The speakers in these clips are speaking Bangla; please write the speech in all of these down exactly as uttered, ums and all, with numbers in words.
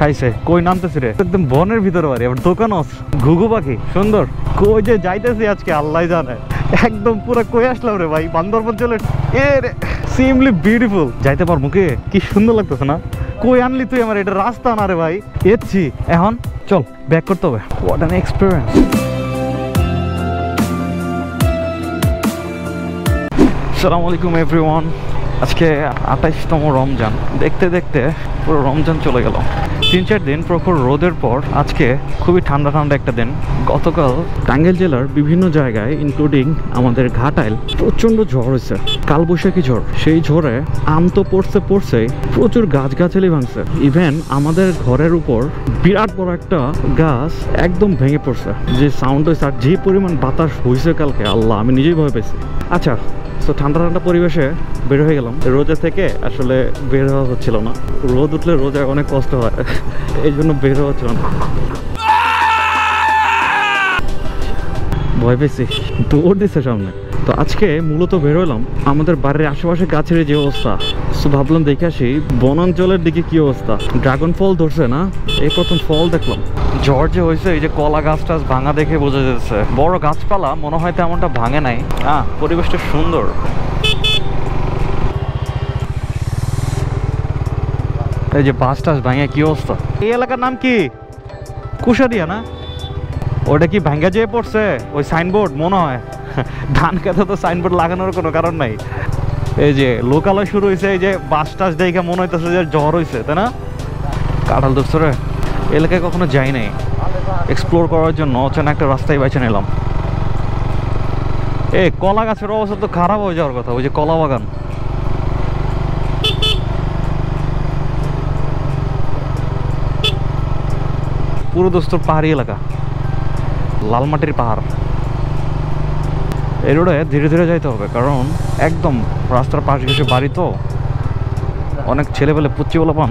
খাইছে কই নামতেছে রে একদম বনের ভিতর বাড়ি আবার দোকান আছে ঘুঘু পাখি সুন্দর কই যে যাইতেছে আজকে আল্লাহই জানে একদম পুরো কই আসলাম রে ভাই বান্দরবন চলে এ রে সিমলি বিউটিফুল যাইতে পার মুখে কি সুন্দর লাগতেছে না কই আনলি তুই আমার এটা রাস্তা না রে ভাই এচ্ছি এখন চল ব্যাক করতে হবে what an experience আসসালামু আলাইকুম এভরিওয়ান আজকে আঠাইশতম রমজান দেখতে দেখতে পুরো রমজান চলে গেল তিন চার দিন প্রখর রোদের পর আজকে খুবই ঠান্ডা ঠান্ডা একটা দিন গতকাল টাঙ্গাইল জেলার বিভিন্ন জায়গায় ইনক্লুডিং আমাদের ঘাটাইল প্রচণ্ড ঝড় হয়েছে কালবৈশাখী ঝড় সেই ঝড়ে আম তো পড়ছে পড়ছে প্রচুর গাছগাছালি ভাঙছে ইভেন আমাদের ঘরের উপর বিরাট বড় একটা গাছ একদম ভেঙে পড়ছে যে সাউন্ড হয়েছে আর যে পরিমাণ বাতাস হয়েছে কালকে আল্লাহ আমি নিজেই ভয় পেয়েছি আচ্ছা তো ঠান্ডা ঠান্ডা পরিবেশে বের হয়ে গেলাম রোজা থেকে আসলে বের হওয়া হচ্ছিল না রোদ উঠলে রোজা অনেক কষ্ট হয় এই জন্য বের হওয়া হচ্ছিল না ভয় পেয়েছি দৌড় দিচ্ছে সামনে তো আজকে মূলত বের হলাম আমাদের বাড়ির আশেপাশে গাছের যে অবস্থা তো ভাবলাম দেখে আসি বনাঞ্চলের দিকে কি অবস্থা ড্রাগন ফল ধরছে না এই প্রথম ফল দেখলাম ঝড় যে হয়েছে এই যে কলা গাছ টাছ ভাঙা দেখে বোঝা যাচ্ছে বড় গাছপালা মনে হয় তেমনটা ভাঙে নাই হ্যাঁ পরিবেশটা সুন্দর এই যে বাস টাস ভাঙে কি অবস্থা এই এলাকার নাম কি কুশাদিয়া না ওটা কি ভাঙ্গা যেয়ে পড়ছে ওই সাইনবোর্ড মনে হয় ধান খেতে তো সাইনবোর্ড লাগানোর কোনো কারণ নাই এই যে লোকালয় শুরু হয়েছে এই যে বাস টাস দেখে মনে হইতেছে যে জ্বর হয়েছে তাই না কাঁঠাল দোস্তরে এলাকায় কখনো যাই নাই এক্সপ্লোর করার জন্য অচেনা একটা রাস্তায় বেছে নিলাম এই কলা গাছের অবস্থা তো খারাপ হয়ে যাওয়ার কথা ওই যে কলা বাগান পুরো দোস্তর পাহাড়ি এলাকা লালমাটির পাহাড় এই রোডে ধীরে ধীরে যাইতে হবে কারণ একদম রাস্তার পাশ ঘেসে বাড়ি তো অনেক ছেলেবেলে পুচ্ছি বলে পান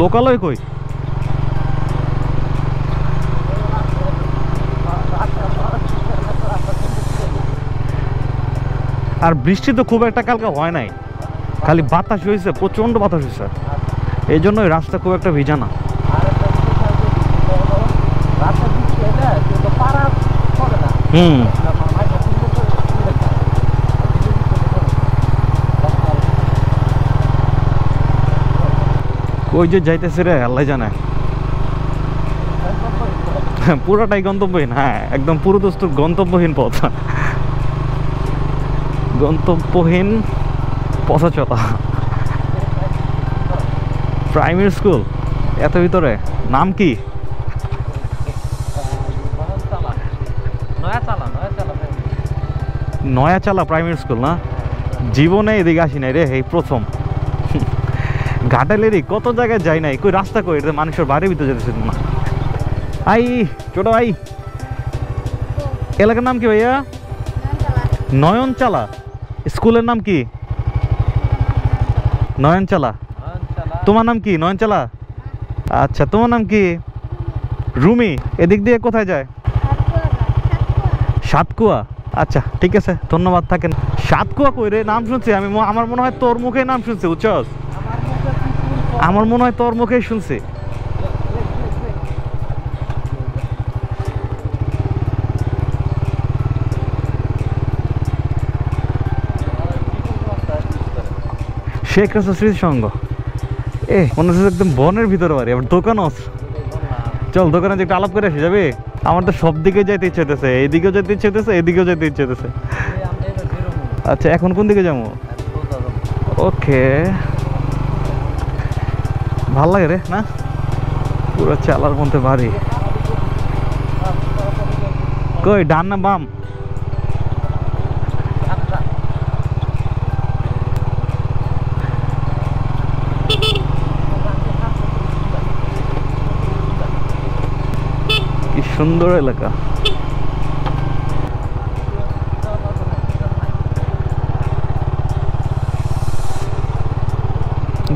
লোকালয় কই আর বৃষ্টি তো খুব একটা কালকে হয় নাই খালি বাতাস হয়েছে প্রচন্ড বাতাস হয়েছে এই জন্যই রাস্তা খুব একটা ভিজা না হুম ওই যে যাইতেছে রে আল্লাহ জানে পুরোটাই গন্তব্যহীন হ্যাঁ একদম পুরো দোস্ত গন্তব্যহীন পথ গন্তব্যহীন পচা চলা প্রাইমারি স্কুল এত ভিতরে নাম কি নয়াচালা প্রাইমারি স্কুল না জীবনে এদিকে আসি নাই রে এই প্রথম ঘাটালেরই কত জায়গায় যাই নাই কই রাস্তা কই এটা মানুষের বাড়ির ভিতরে যেতেছে না আই ছোট ভাই এলাকার নাম কি ভাইয়া নয়নচালা স্কুলের নাম কি নয়নচালা তোমার নাম কি নয়নচালা আচ্ছা তোমার নাম কি রুমি এদিক দিয়ে কোথায় যায় সাতকুয়া আচ্ছা ঠিক আছে ধন্যবাদ থাকেন সাতকুয়া কই রে নাম শুনছি আমি আমার মনে হয় তোর মুখে নাম শুনছি উচ্চস আমার মনে হয় তোর মুখেই শুনছি শেখ রাসেল স্মৃতিসংঘ এ মনে হচ্ছে একদম বনের ভিতরে বাড়ি আবার দোকানও আছে চল দোকানে যে একটু আলাপ করে আসি যাবে আমার তো সব দিকে যাইতে ইচ্ছে হতেছে এইদিকেও যেতে ইচ্ছে হতেছে এদিকেও যেতে ইচ্ছে হতেছে আচ্ছা এখন কোন দিকে যাবো ওকে ভাল লাগে রে না পুরো চালার মধ্যে বাড়ি কই ডান না বাম? কি সুন্দর এলাকা।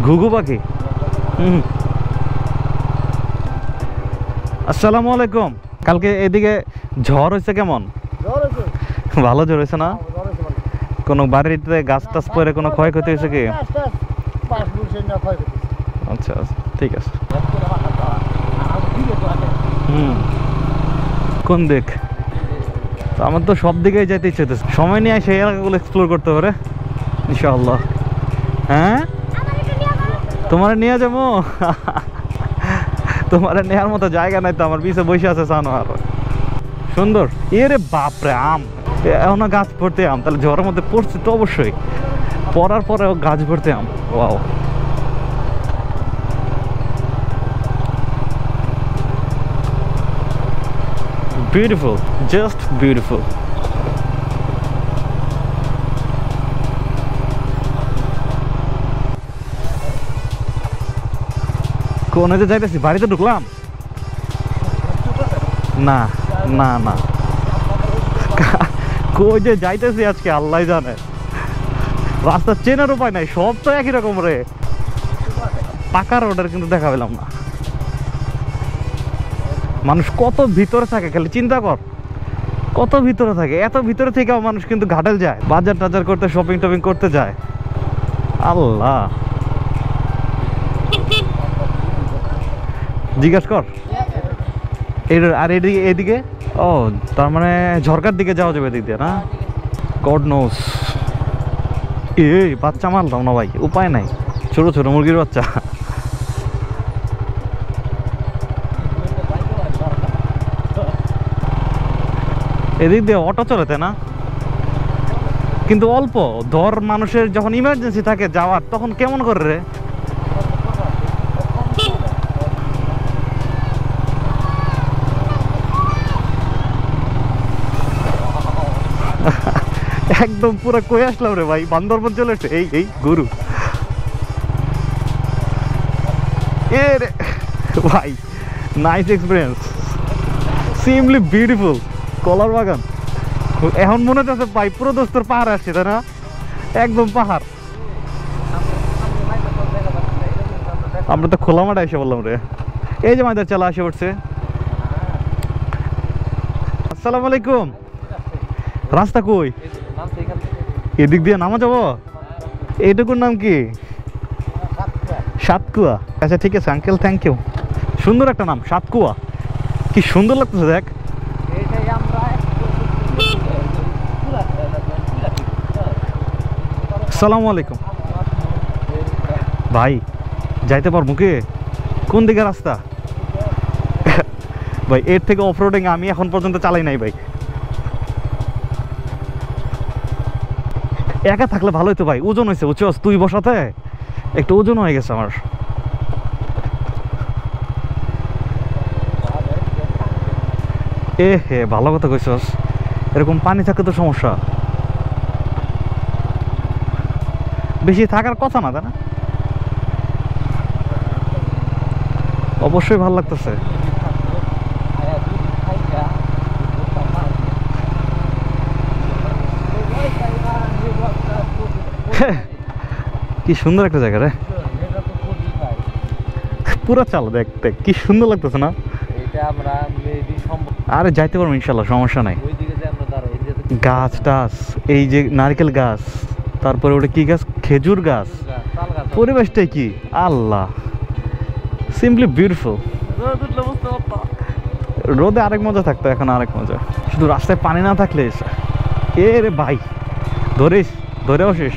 ঘুঘু পাখি। হুম, আসসালামু আলাইকুম। কালকে এদিকে ঝড় হয়েছে, কেমন ভালো ঝড় হয়েছে না? কোনো বাড়িতে গাছ টাছ পরে কোনো ক্ষয়ক্ষতি হয়েছে কি? আচ্ছা ঠিক আছে। হুম, কোন দিক? আমার তো সব দিকেই যেতে ইচ্ছে হচ্ছে। সময় নিয়ে সেই এলাকাগুলো এক্সপ্লোর করতে পারে ইনশাআল্লাহ। হ্যাঁ, তোমার নিয়ে যাবো। তোমার নেওয়ার মতো জায়গা নাই তো, আমার পিছে বসে আছে সানোয়ার। সুন্দর। এরে বাপরে, আম এখনো গাছ ভরতে আম। তাহলে ঝড়ের মধ্যে পড়ছে তো অবশ্যই, পড়ার পরেও গাছ ভরতে আম। Wow, beautiful, just beautiful. কোনে যে যাইতেছি, বাড়িতে ঢুকলাম না না না, কই যে যাইতেছি আজকে আল্লাহ জানে। রাস্তা চেনার উপায় নাই, সব তো একই রকম রে। পাকা রোডের কিন্তু দেখা পেলাম না। মানুষ কত ভিতরে থাকে, খালি চিন্তা কর কত ভিতরে থাকে। এত ভিতরে থেকেও মানুষ কিন্তু ঘাটাইল যায়, বাজার টাজার করতে, শপিং টপিং করতে যায়। আল্লাহ জিজ্ঞাসা কর। আর এদিকে এদিকে ও তার মানে ঝরকার দিকে যাওয়া যাবে এদিক দিয়ে না? God knows. এই বাচ্চা মারলাম না ভাই, উপায় নাই, ছোট ছোট মুরগির বাচ্চা। এদিক দিয়ে অটো চলেতে না, কিন্তু অল্প ধর। মানুষের যখন ইমার্জেন্সি থাকে যাওয়ার, তখন কেমন করে রে? একদম পুরো কয়ে আসলাম রে ভাই, বান্দরবন চলে এসছে। এই এই গরু এ রে ভাই, নাইস এক্সপিরিয়েন্স, সিমলি বিউটিফুল। কলার বাগান। এখন মনে হচ্ছে ভাই পুরো দোস্তর পাহাড় আসছে, তাই না? একদম পাহাড়। আমরা তো খোলা মাঠে এসে বললাম রে। এই যে আমাদের চালা এসে পড়ছে। আসসালামু আলাইকুম। রাস্তা কই? এদিক দিয়ে নামা যাবো। এইটুকুর নাম কি? সাতকুয়া। আচ্ছা ঠিক আছে আঙ্কেল, থ্যাংক ইউ। সুন্দর একটা নাম, সাতকুয়া। কি সুন্দর লাগতেছে দেখ। আসসালামু আলাইকুম ভাই, যাইতে পারবো কি? কোন দিকে রাস্তা? ভাই এর থেকে অফরোডিং আমি এখন পর্যন্ত চালাই নাই ভাই। একা থাকলে ভালো হইতো ভাই, ওজন হয়েছে। উঁচু তুই বসাতে একটু ওজন হয়ে গেছে আমার। এ হে, ভালো কথা কইছস। এরকম পানি থাকলে তো সমস্যা, বেশি থাকার কথা না, তাই না? অবশ্যই ভালো লাগতেছে। কি সুন্দর একটা জায়গা রে, পুরো চাল দেখতে কি সুন্দর লাগতেছে না? আরে যাইতে পারবো ইনশাল্লাহ, সমস্যা নাই। গাছ টাছ, এই যে নারকেল গাছ, তারপরে ওটা কি গাছ, খেজুর গাছ। পরিবেশটাই কি আল্লাহ, সিম্পলি বিউটিফুল। রোদে আরেক মজা থাকতো, এখন আরেক মজা। শুধু রাস্তায় পানি না থাকলে। এ রে ভাই, ধরিস ধরেও শেষ।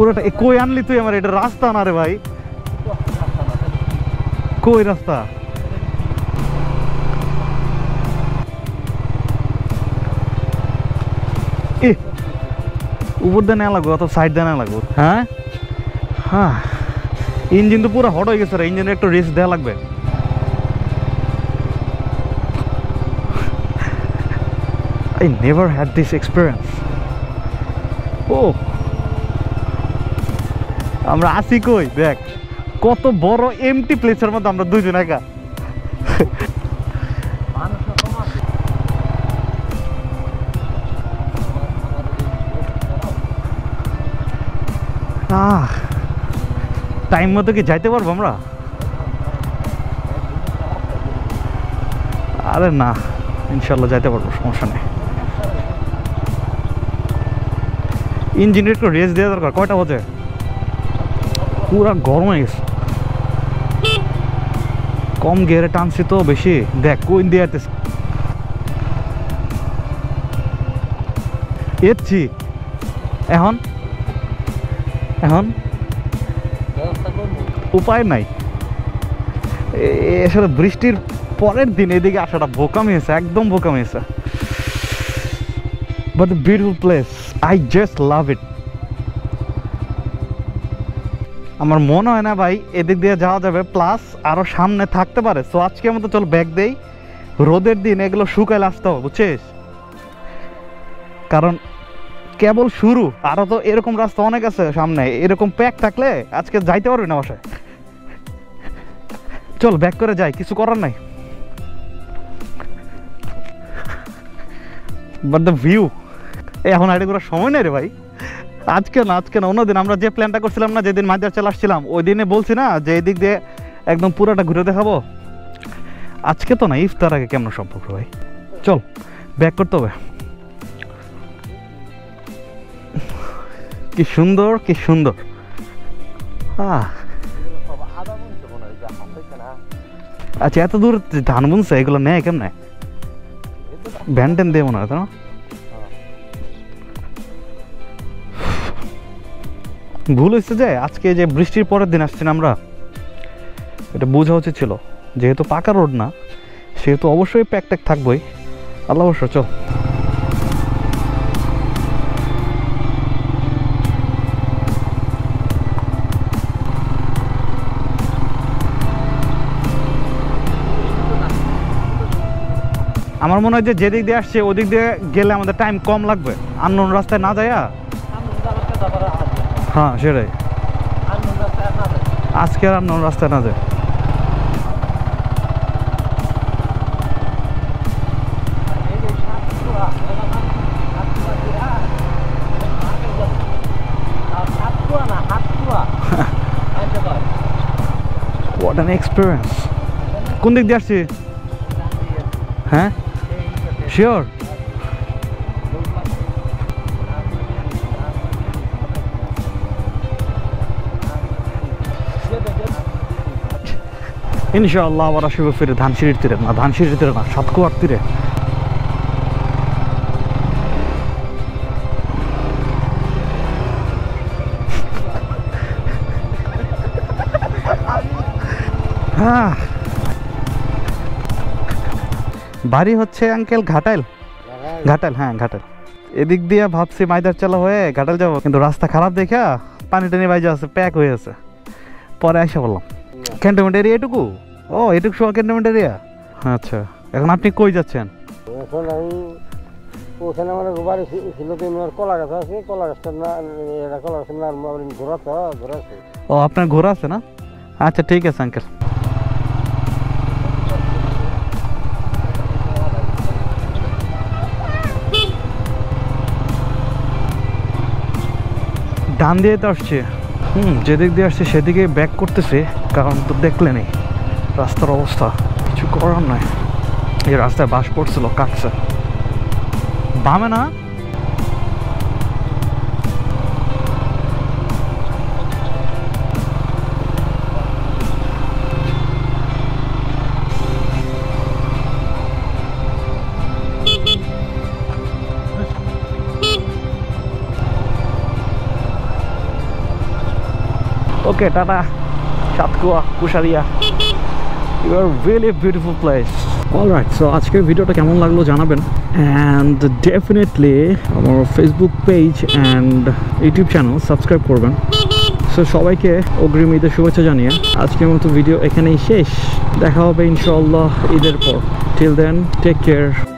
ওরাটা কই আনলি তুই আমার? এটা রাস্তা না রে ভাই, কই রাস্তা? উপর দিয়ে না লাগো, অত সাইড দিয়ে না লাগো। হ্যাঁ হ্যাঁ, ইঞ্জিন তো পুরো হট হয়ে গেছে রে, ইঞ্জিনের একটু রেস্ট দেওয়া লাগবে। I never had this experience. Oh, আমরা আসি কই দেখ, কত বড় এমটি প্লেসের মধ্যে আমরা দুজন একা। টাইম মতো কি যাইতে পারবো আমরা? আরে না, ইনশাল্লাহ যাইতে পারবো, সমস্যা নেই। ইঞ্জিনের একটু রেস্ট দেওয়া দরকার। কয়টা বাজে? পুরা গরম হয়ে গেছে। কম গিয়ারে টানছি তো বেশি। দেখ কোন দিয়ে এসছি এখন, এখন উপায় নাই। আসলে বৃষ্টির পরের দিন এদিকে আসাটা বোকামি হয়েছে, একদম বোকামি হয়েছে। But beautiful place, I just love it. আমার মনে হয় না ভাই এদিক দিয়ে যাওয়া যাবে, প্লাস আরও সামনে থাকতে পারে। সো আজকে মতো চল ব্যাগ দেই, রোদের দিন এগুলো শুকাইলে আসতে হবে, বুঝছিস? কারণ কেবল শুরু, আরও তো এরকম রাস্তা অনেক আছে সামনে। এরকম প্যাক থাকলে আজকে যাইতে পারবি না বাসায়। চল ব্যাক করে যাই, কিছু করার নাই। বাট দ্য ভিউ, এখন আইডি করার সময় নেই রে ভাই। আজকে না, আজকে না, অন্যদিন। আমরা যে প্ল্যানটা করছিলাম না, যেদিন মাজার চলে আসছিলাম ওই দিনে বলছি না যে এদিক দিয়ে একদম পুরোটা ঘুরে দেখাবো, আজকে তো না, ইফতার আগে কেমন সম্পর্ক ভাই। চল ব্যাক করতে হবে। কি সুন্দর, কি সুন্দর। আচ্ছা এত দূর ধান বুনছে, এগুলো নেয় কেমনে? ভ্যান ট্যান দিয়ে মনে হয় না। ভুল হয়েছে যে আজকে যে বৃষ্টির পরের দিন আসছি না আমরা, এটা বোঝা উচিত ছিল। যেহেতু পাকা রোড না, সেহেতু অবশ্যই প্যাক ট্যাক থাকবই। আল্লাহ অবশ্য। চল আমার মনে হয় যে যেদিক দিয়ে আসছে ওদিক দিয়ে গেলে আমাদের টাইম কম লাগবে, আননোন রাস্তায় না যায়। হ্যাঁ সেটাই, আজকে আর আননোন রাস্তায় না যায়। What an experience! কোন দিক দিয়ে আসছি? হ্যাঁ শিওর। ইনশাআল্লাহ আবার আসবে ফিরে ধানসিঁড়ির তীরে, না ধানসিঁড়ির তীরে না, সাতকুয়ার তীরে। হ্যাঁ বাড়ি হচ্ছে আঙ্কেল ঘাটাইল, ঘাটাইল হ্যাঁ ঘাটাইল। এদিক দিয়ে ভাবছি মাইদার চালা হয়ে ঘাটাইল যাবো, কিন্তু রাস্তা খারাপ দেখা পানি টানি বাইজা আছে, প্যাক হয়ে আছে। পরে আসা বললাম ক্যান্টনমেন্ট এরিয়া এটুকু। ও এটুকু সব ক্যান্টনমেন্ট এরিয়া। আচ্ছা এখন আপনি কই যাচ্ছেন? এখন আমি ওখানে আমার বাড়ি ছিল, তো আমার কলা গাছ আছে, কলা গাছটা না, এটা কলা গাছ না, আমার ঘোড়া তো ঘোড়া আছে। ও আপনার ঘোড়া আছে না? আচ্ছা ঠিক আছে আঙ্কেল। ডান দিয়ে তো আসছে, হুম যেদিক দিয়ে আসছে সেদিকে ব্যাক করতেছে, কারণ তো দেখলে নেই রাস্তার অবস্থা, কিছু করার নাই। এই রাস্তায় বাস পড়ছিল, কাটছে বামে না। Okay, Tata, Satkua, Kusharia. You are really beautiful place. Alright, so today's video to kemon laglo janaben, and definitely our Facebook page and YouTube channel subscribe korben. So shobaike ogrim Eider shubhechha janiye ajker moto video ekhanei shesh. Dekha hobe inshallah Eider por. Till then, take care.